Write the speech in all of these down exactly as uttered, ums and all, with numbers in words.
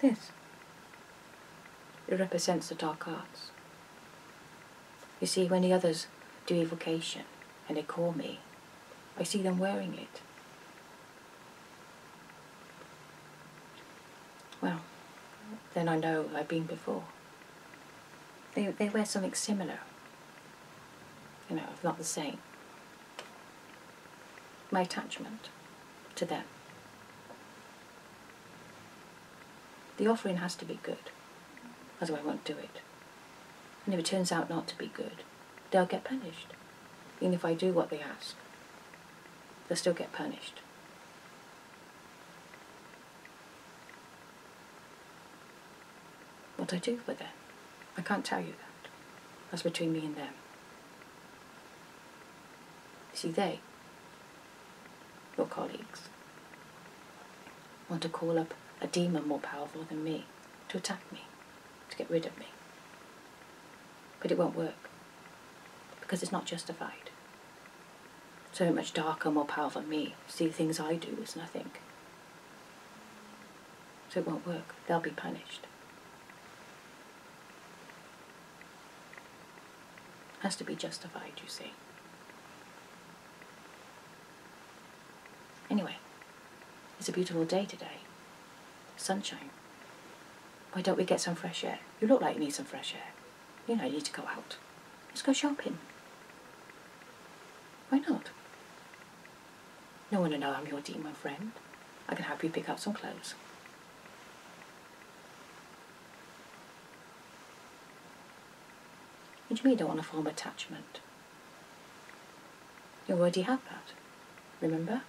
This. It represents the dark arts. You see, when the others do evocation and they call me, I see them wearing it. Well, then I know I've been before. They, they wear something similar. You know, if not the same. My attachment to them. The offering has to be good, otherwise I won't do it. And if it turns out not to be good, they'll get punished. Even if I do what they ask, they'll still get punished. What I do for them, I can't tell you that. That's between me and them. See, they, your colleagues, want to call up a demon more powerful than me, to attack me, to get rid of me. But it won't work, because it's not justified. So much darker, more powerful than me, see the things I do as nothing. So it won't work, they'll be punished. Has to be justified, you see. Anyway, it's a beautiful day today. Sunshine. Why don't we get some fresh air? You look like you need some fresh air. You know you need to go out. Let's go shopping. Why not? No one will know I'm your demon friend. I can help you pick up some clothes. What do you mean you don't want to form attachment? You already have that, remember?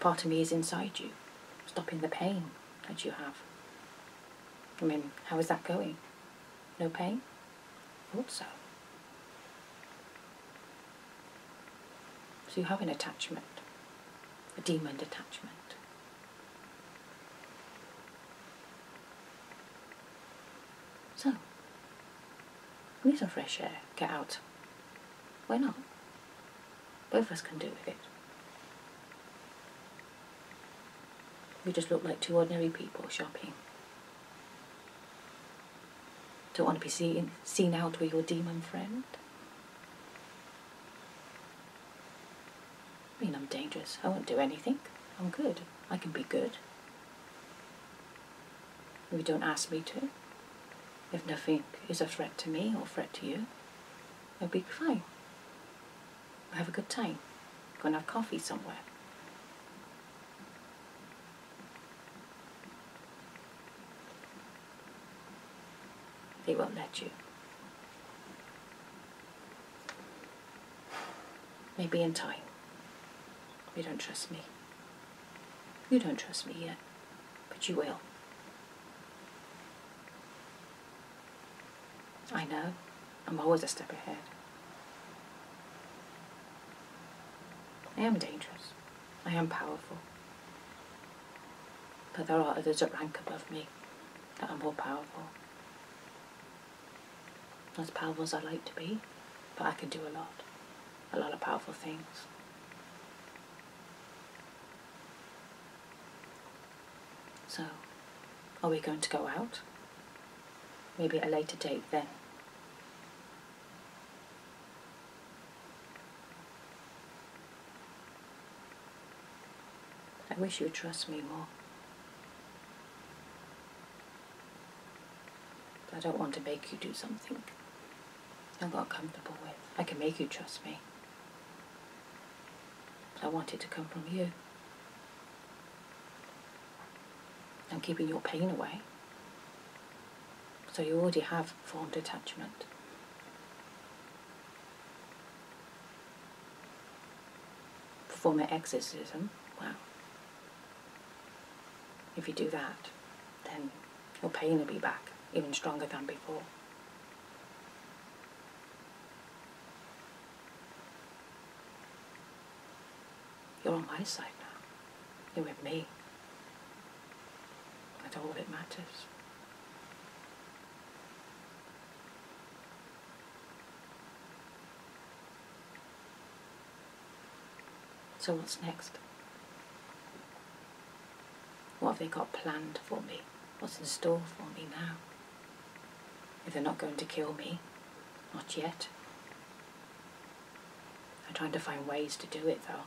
Part of me is inside you, stopping the pain that you have. I mean, how is that going? No pain? I thought so. So you have an attachment, a demon attachment. So, we need some fresh air, get out. Why not? Both of us can do with it. We just look like two ordinary people shopping. Don't want to be seen, seen out with your demon friend. I mean, I'm dangerous. I won't do anything. I'm good. I can be good. You don't ask me to. If nothing is a threat to me or threat to you, I'll be fine. I'll have a good time. Go and have coffee somewhere. They won't let you. Maybe in time. You don't trust me. You don't trust me yet, but you will. I know, I'm always a step ahead. I am dangerous. I am powerful. But there are others that rank above me that are more powerful. Not as powerful as I like to be, but I can do a lot, a lot of powerful things. So, are we going to go out? Maybe at a later date then. I wish you would trust me more. But I don't want to make you do something I'm not comfortable with. I can make you trust me. But I want it to come from you. I'm keeping your pain away. So you already have formed attachment. Perform an exorcism, wow. If you do that, then your pain will be back, even stronger than before. You're on my side now. You're with me. That's all that matters. So what's next? What have they got planned for me? What's in store for me now? If they're not going to kill me, not yet. I'm trying to find ways to do it though.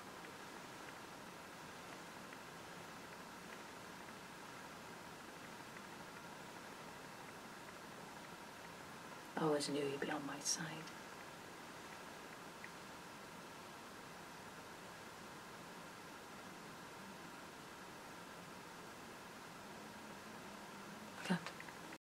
I always knew he'd be on my side.